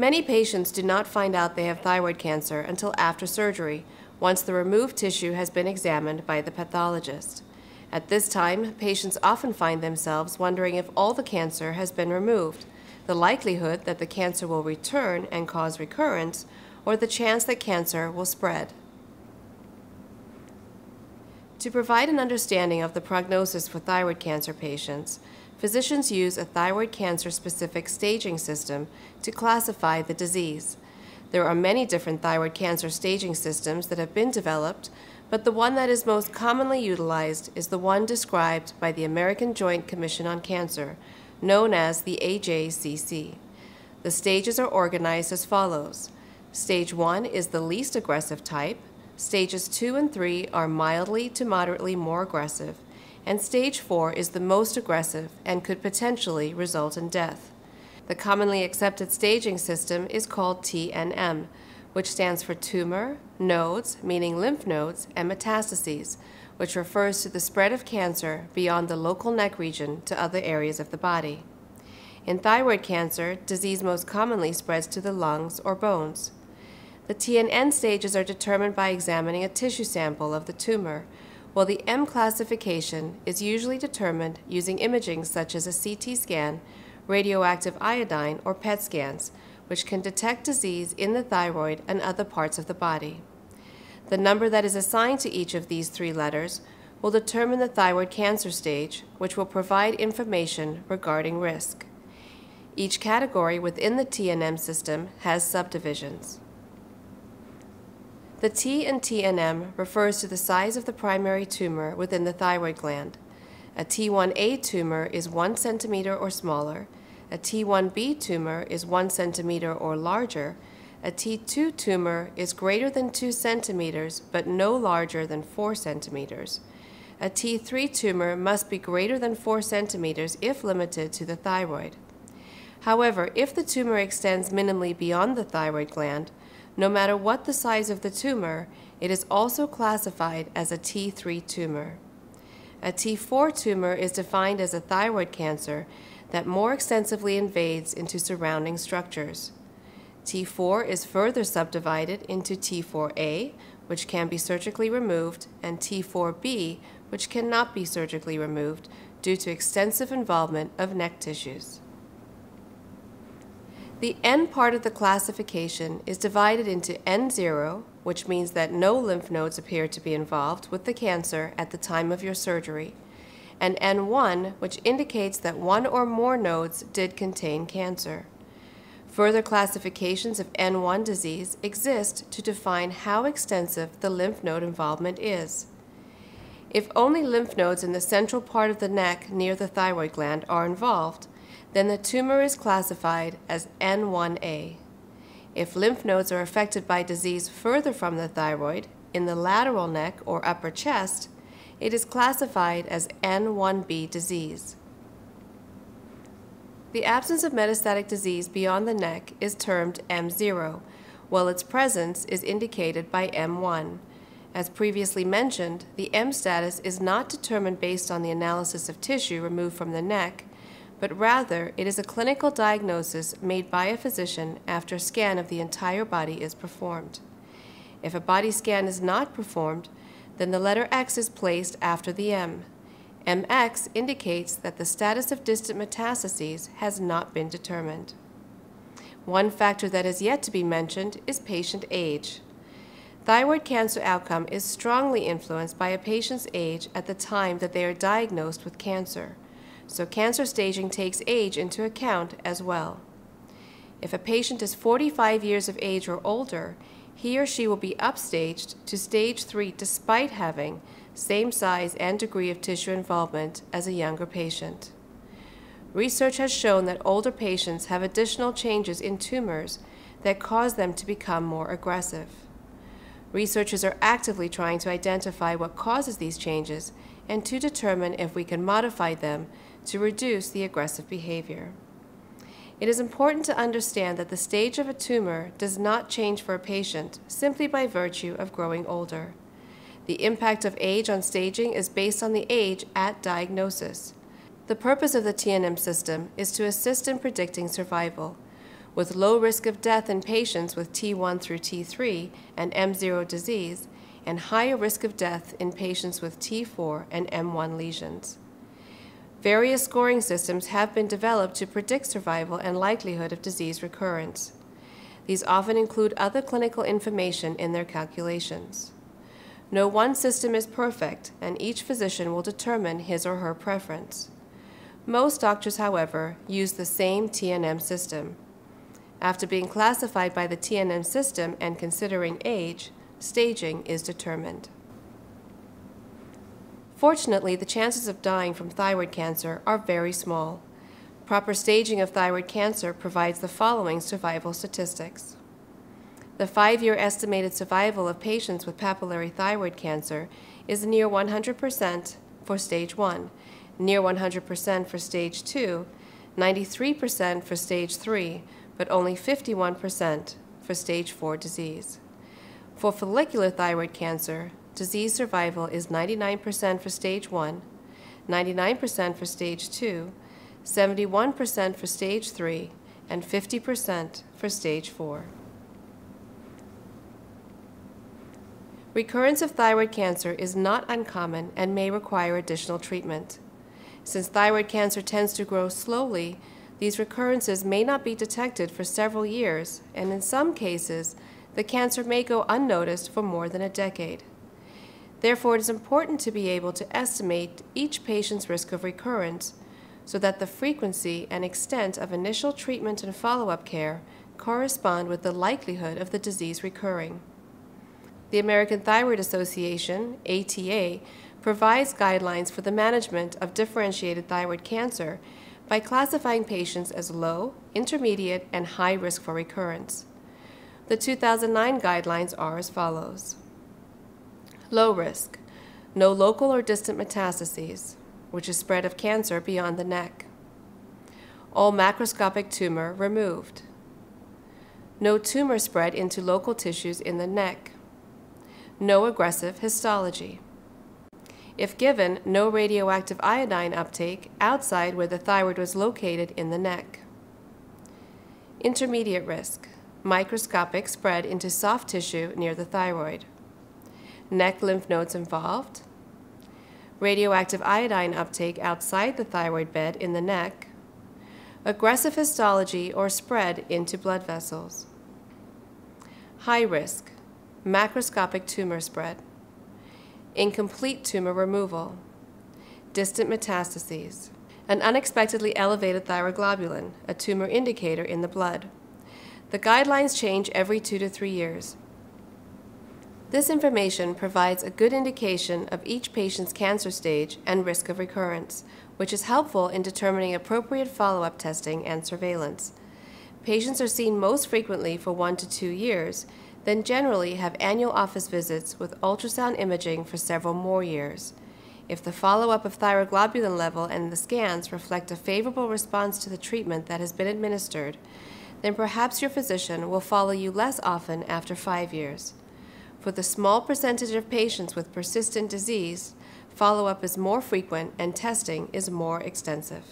Many patients do not find out they have thyroid cancer until after surgery, once the removed tissue has been examined by the pathologist. At this time, patients often find themselves wondering if all the cancer has been removed, the likelihood that the cancer will return and cause recurrence, or the chance that cancer will spread. To provide an understanding of the prognosis for thyroid cancer patients, physicians use a thyroid cancer-specific staging system to classify the disease. There are many different thyroid cancer staging systems that have been developed, but the one that is most commonly utilized is the one described by the American Joint Commission on Cancer, known as the AJCC. The stages are organized as follows. Stage 1 is the least aggressive type, stages 2 and 3 are mildly to moderately more aggressive, and stage 4 is the most aggressive and could potentially result in death. The commonly accepted staging system is called TNM, which stands for tumor, nodes, meaning lymph nodes, and metastases, which refers to the spread of cancer beyond the local neck region to other areas of the body. In thyroid cancer, disease most commonly spreads to the lungs or bones. The TNN stages are determined by examining a tissue sample of the tumor, while the M classification is usually determined using imaging such as a CT scan, radioactive iodine, or PET scans, which can detect disease in the thyroid and other parts of the body. The number that is assigned to each of these three letters will determine the thyroid cancer stage, which will provide information regarding risk. Each category within the TNM system has subdivisions. The T in TNM refers to the size of the primary tumor within the thyroid gland. A T1A tumor is 1 centimeter or smaller, a T1B tumor is 1 centimeter or larger, a T2 tumor is greater than 2 centimeters but no larger than 4 centimeters. A T3 tumor must be greater than 4 centimeters if limited to the thyroid. However, if the tumor extends minimally beyond the thyroid gland, no matter what the size of the tumor, it is also classified as a T3 tumor. A T4 tumor is defined as a thyroid cancer that more extensively invades into surrounding structures. T4 is further subdivided into T4A, which can be surgically removed, and T4B, which cannot be surgically removed due to extensive involvement of neck tissues. The N part of the classification is divided into N0, which means that no lymph nodes appear to be involved with the cancer at the time of your surgery, and N1, which indicates that one or more nodes did contain cancer. Further classifications of N1 disease exist to define how extensive the lymph node involvement is. If only lymph nodes in the central part of the neck near the thyroid gland are involved, then the tumor is classified as N1A. If lymph nodes are affected by disease further from the thyroid, in the lateral neck or upper chest, it is classified as N1B disease. The absence of metastatic disease beyond the neck is termed M0, while its presence is indicated by M1. As previously mentioned, the M status is not determined based on the analysis of tissue removed from the neck, but rather it is a clinical diagnosis made by a physician after a scan of the entire body is performed. If a body scan is not performed, then the letter X is placed after the M. MX indicates that the status of distant metastases has not been determined. One factor that is yet to be mentioned is patient age. Thyroid cancer outcome is strongly influenced by a patient's age at the time that they are diagnosed with cancer. So cancer staging takes age into account as well. If a patient is 45 years of age or older, he or she will be upstaged to stage 3 despite having same size and degree of tissue involvement as a younger patient. Research has shown that older patients have additional changes in tumors that cause them to become more aggressive. Researchers are actively trying to identify what causes these changes and to determine if we can modify them to reduce the aggressive behavior. It is important to understand that the stage of a tumor does not change for a patient simply by virtue of growing older. The impact of age on staging is based on the age at diagnosis. The purpose of the TNM system is to assist in predicting survival. With low risk of death in patients with T1 through T3 and M0 disease, and higher risk of death in patients with T4 and M1 lesions. Various scoring systems have been developed to predict survival and likelihood of disease recurrence. These often include other clinical information in their calculations. No one system is perfect, and each physician will determine his or her preference. Most doctors, however, use the same TNM system. After being classified by the TNM system and considering age, staging is determined. Fortunately, the chances of dying from thyroid cancer are very small. Proper staging of thyroid cancer provides the following survival statistics. The 5-year estimated survival of patients with papillary thyroid cancer is near 100% for stage 1, near 100% for stage 2, 93% for stage 3, but only 51% for stage 4 disease. For follicular thyroid cancer, disease survival is 99% for stage 1, 99% for stage 2, 71% for stage 3, and 50% for stage 4. Recurrence of thyroid cancer is not uncommon and may require additional treatment. Since thyroid cancer tends to grow slowly, these recurrences may not be detected for several years, and in some cases, the cancer may go unnoticed for more than a decade. Therefore, it is important to be able to estimate each patient's risk of recurrence so that the frequency and extent of initial treatment and follow-up care correspond with the likelihood of the disease recurring. The American Thyroid Association, ATA, provides guidelines for the management of differentiated thyroid cancer by classifying patients as low, intermediate, and high risk for recurrence. The 2009 guidelines are as follows. Low risk, no local or distant metastases, which is spread of cancer beyond the neck. All macroscopic tumor removed. No tumor spread into local tissues in the neck. No aggressive histology. If given, no radioactive iodine uptake outside where the thyroid was located in the neck. Intermediate risk, microscopic spread into soft tissue near the thyroid. Neck lymph nodes involved. Radioactive iodine uptake outside the thyroid bed in the neck. Aggressive histology or spread into blood vessels. High risk, macroscopic tumor spread. Incomplete tumor removal, distant metastases, an unexpectedly elevated thyroglobulin, a tumor indicator in the blood. The guidelines change every 2 to 3 years. This information provides a good indication of each patient's cancer stage and risk of recurrence, which is helpful in determining appropriate follow-up testing and surveillance. Patients are seen most frequently for 1 to 2 years, then generally have annual office visits with ultrasound imaging for several more years. If the follow-up of thyroglobulin level and the scans reflect a favorable response to the treatment that has been administered, then perhaps your physician will follow you less often after 5 years. For the small percentage of patients with persistent disease, follow-up is more frequent and testing is more extensive.